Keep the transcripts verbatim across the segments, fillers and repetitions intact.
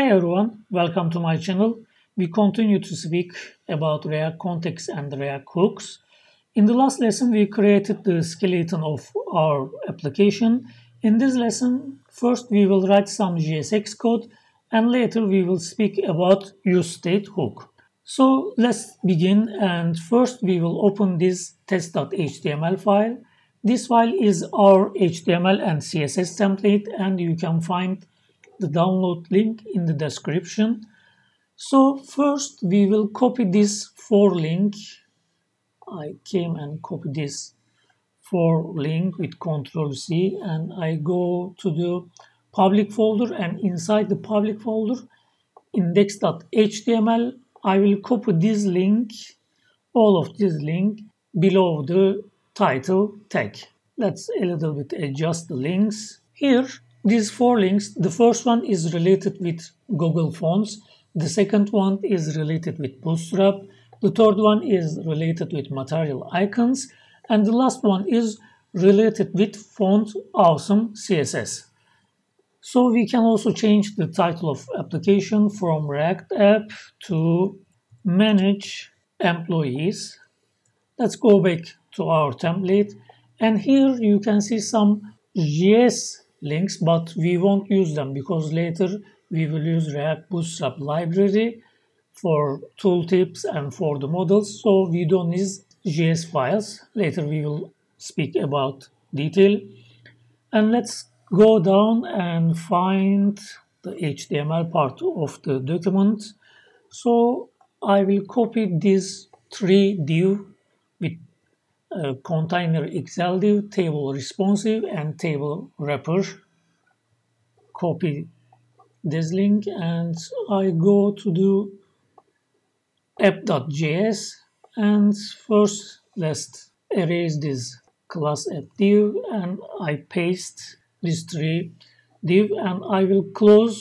Hi everyone, welcome to my channel. We continue to speak about React Context and React Hooks. In the last lesson, we created the skeleton of our application. In this lesson, first we will write some J S X code and later we will speak about useState hook. So let's begin, and first we will open this test.html file. This file is our H T M L and C S S template, and you can find the download link in the description. So first we will copy this for link. I came and copied this for link with control C, and I go to the public folder, and inside the public folder index.html I will copy this link, all of this link below the title tag. Let's a little bit adjust the links here. These four links, the first one is related with Google Fonts, the second one is related with Bootstrap, the third one is related with material icons, and the last one is related with Font Awesome C S S. So we can also change the title of application from React App to Manage Employees. Let's go back to our template, and here you can see some J S links, but we won't use them because later we will use React Bootstrap library for tooltips and for the models, so we don't need J S files. Later we will speak about detail. And let's go down and find the H T M L part of the document. So I will copy this three div with Uh, container Excel div, table responsive, and table wrapper. Copy this link, and I go to do app.js, and first let's erase this class app div, and I paste this three div, and I will close,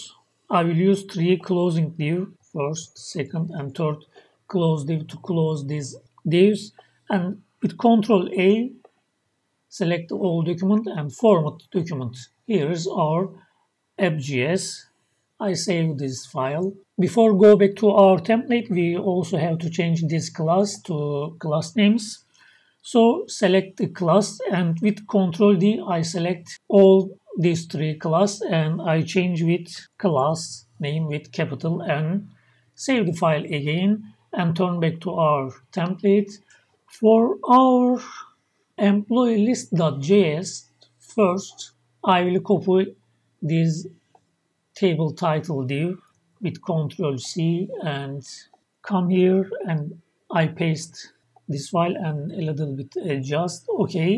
I will use three closing div, first, second, and third close div to close these divs, and with control A, select all document and format document. Here is our app.js. I save this file. Before go back to our template, we also have to change this class to class names. So select the class, and with control D, I select all these three class, and I change with class name with capital N. Save the file again and turn back to our template. For our EmployeeList.js, first I will copy this table title div with control C and come here, and I paste this file and a little bit adjust. Okay,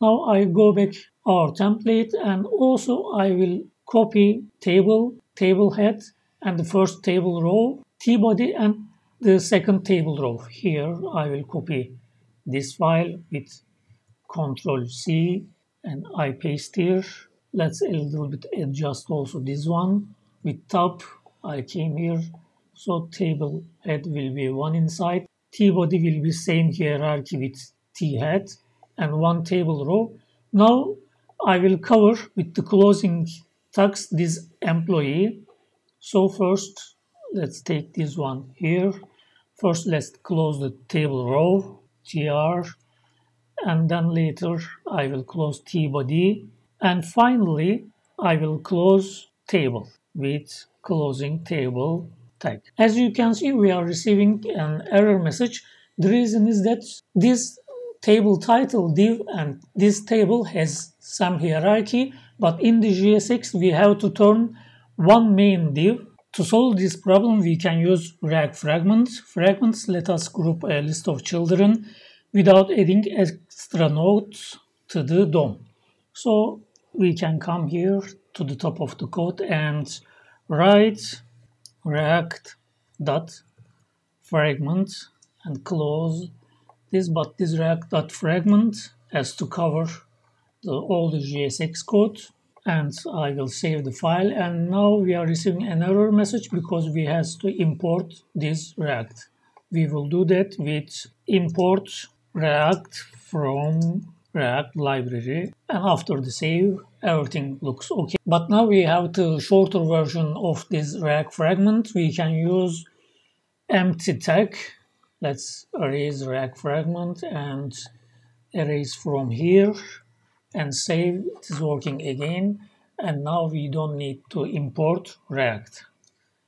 now I go back our template, and also I will copy table, table head, and the first table row, T-body, and the second table row. Here I will copy this file with control C and I paste here. Let's a little bit adjust also this one with tab. I came here, so table head will be one inside, T body will be same hierarchy with T head, and one table row. Now I will cover with the closing tags this employee. So first let's take this one here. First, let's close the table row, G R, and then later I will close T-body. And finally, I will close table with closing table tag. As you can see, we are receiving an error message. The reason is that this table title div and this table has some hierarchy, but in the J S X, we have to turn one main div. To solve this problem, we can use React Fragment. Fragments let us group a list of children without adding extra nodes to the D O M. So we can come here to the top of the code and write React.fragment and close this, but this React.fragment has to cover the, all the J S X code. And I will save the file, and now we are receiving an error message because we have to import this React. We will do that with import React from React library, and after the save everything looks okay. But now we have the shorter version of this React fragment. We can use empty tag. Let's erase React fragment and erase from here and save. It is working again, and now we don't need to import React.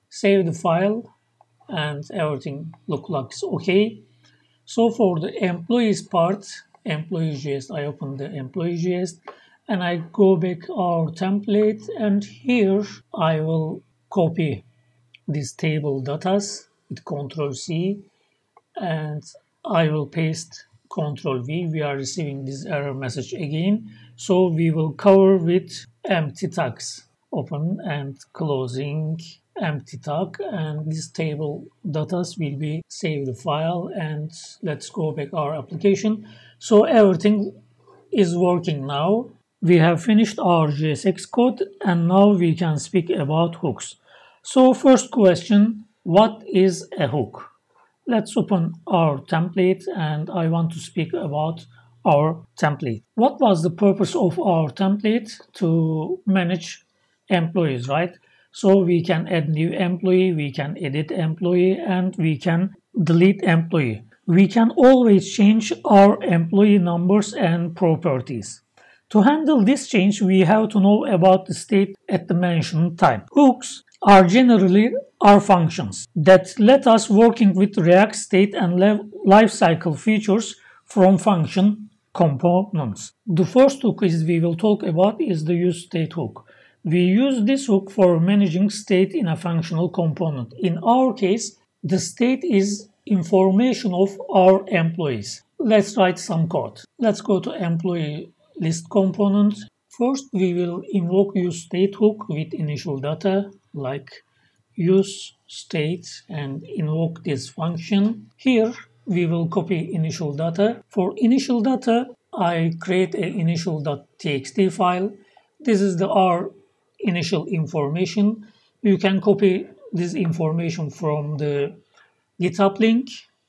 Save the file and everything looks okay. So for the employees part, Employee.js, I open the Employee.js and I go back our template, and here I will copy this table datas with control C and I will paste control V. We are receiving this error message again, so we will cover with empty tags, open and closing empty tag, and this table datas will be save the file and let's go back our application. So everything is working now. We have finished our J S X code and now we can speak about hooks. So first question, what is a hook? Let's open our template and I want to speak about our template. What was the purpose of our template? To manage employees, right? So we can add new employee, we can edit employee, and we can delete employee. We can always change our employee numbers and properties. To handle this change, we have to know about the state at the mentioned time. Hooks are generally our functions that let us working with React state and lifecycle features from function components. The first hook is we will talk about is the useState hook. We use this hook for managing state in a functional component. In our case, the state is information of our employees. Let's write some code. Let's go to employee list component. First, we will invoke useState hook with initial data like useState and invoke this function. Here, we will copy initial data. For initial data, I create an initial.txt file. This is the our initial information. You can copy this information from the GitHub link.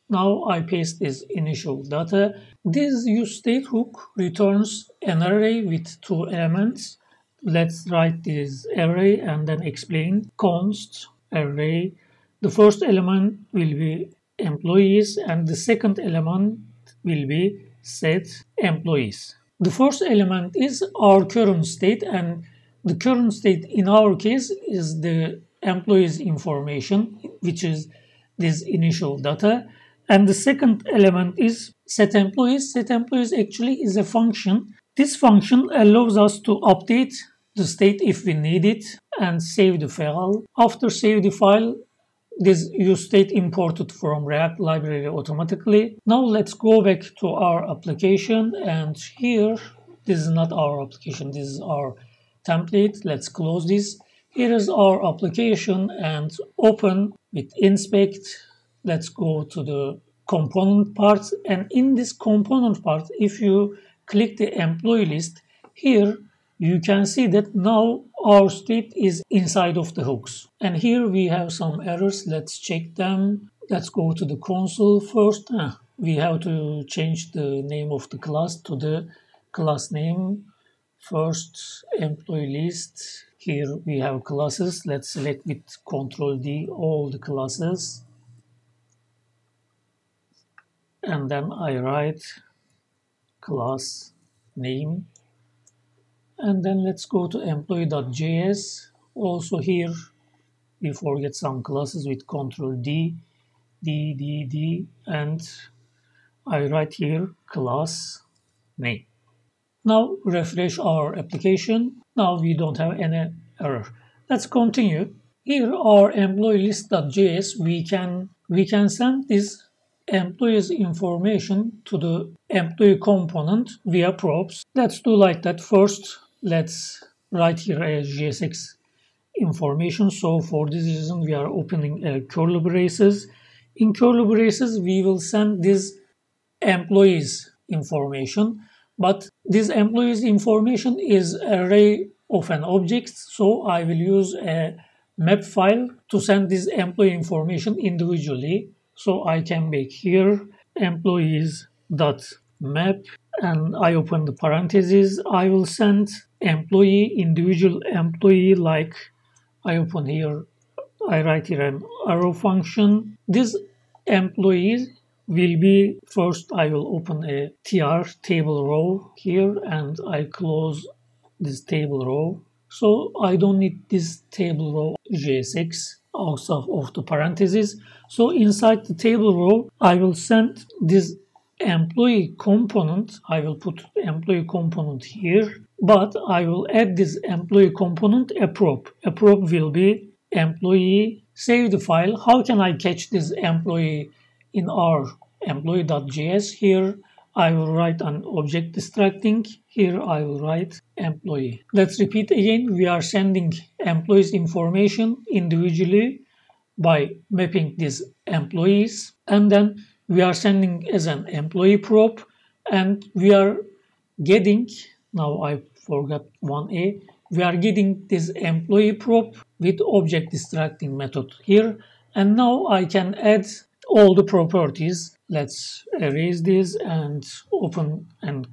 Now I paste this initial data. This useState hook returns an array with two elements. Let's write this array and then explain. Const array. The first element will be employees and the second element will be set employees. The first element is our current state, and the current state in our case is the employees information, which is this initial data, and the second element is set employees. Set employees actually is a function. This function allows us to update the state if we need it and save the file. After save the file, this useState imported from React library automatically. Now let's go back to our application, and here this is not our application, this is our template. Let's close this. Here is our application and open with inspect. Let's go to the component part, and in this component part, if you click the employee list, here you can see that now our state is inside of the hooks. And here we have some errors. Let's check them. Let's go to the console first. Ah, we have to change the name of the class to the class name. First, employee list. Here we have classes. Let's select with control D all the classes. And then I write class name. And then let's go to employee.js. Also here, we forget some classes with control D, D, D, D, and I write here class name. Now refresh our application. Now we don't have any error. Let's continue. Here our EmployeeList.js, we can, we can send this employees information to the employee component via props. Let's do like that first. Let's write here a J S X information. So for this reason, we are opening a curly braces. In curly braces, we will send this employees information. But this employees information is an array of an object. So I will use a map file to send this employee information individually. So I can make here employees dot map and I open the parentheses, I will send employee, individual employee, like I open here, I write here an arrow function. This employees will be, first I will open a tr table row here and I close this table row. So I don't need this table row J S X outside of the parentheses. So inside the table row, I will send this employee component. I will put employee component here, but I will add this employee component a prop. A prop will be employee. Save the file. How can I catch this employee in our employee.js? Here I will write an object distracting. Here I will write employee. Let's repeat again. We are sending employees information individually by mapping these employees, and then we are sending as an employee prop, and we are getting, now I forgot one A, we are getting this employee prop with object distracting method here. And now I can add all the properties. Let's erase this and open and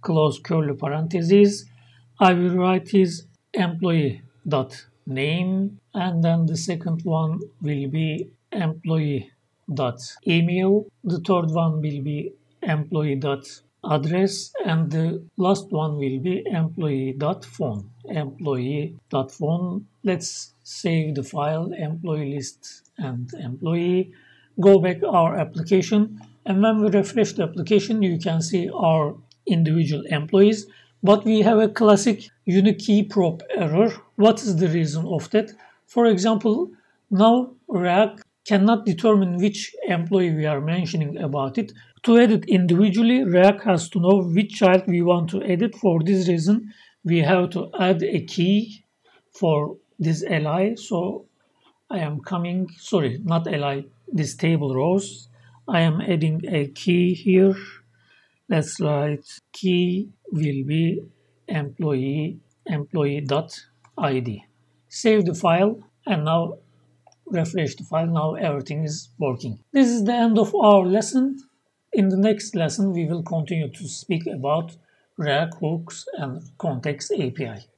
close curly parentheses. I will write is employee dot name, and then the second one will be employee dot email, the third one will be employee dot address, and the last one will be employee dot phone. Employee dot phone. Let's save the file, employee list and employee. Go back our application, and when we refresh the application, you can see our individual employees, but we have a classic unikey prop error. What is the reason of that? For example, now React cannot determine which employee we are mentioning about it. To edit individually, React has to know which child we want to edit. For this reason, we have to add a key for this li. So I am coming, sorry, not li, this table rows. I am adding a key here. Let's write key will be employee, employee.id. Save the file and now refresh the file. Now everything is working. This is the end of our lesson. In the next lesson, we will continue to speak about React Hooks and Context A P I.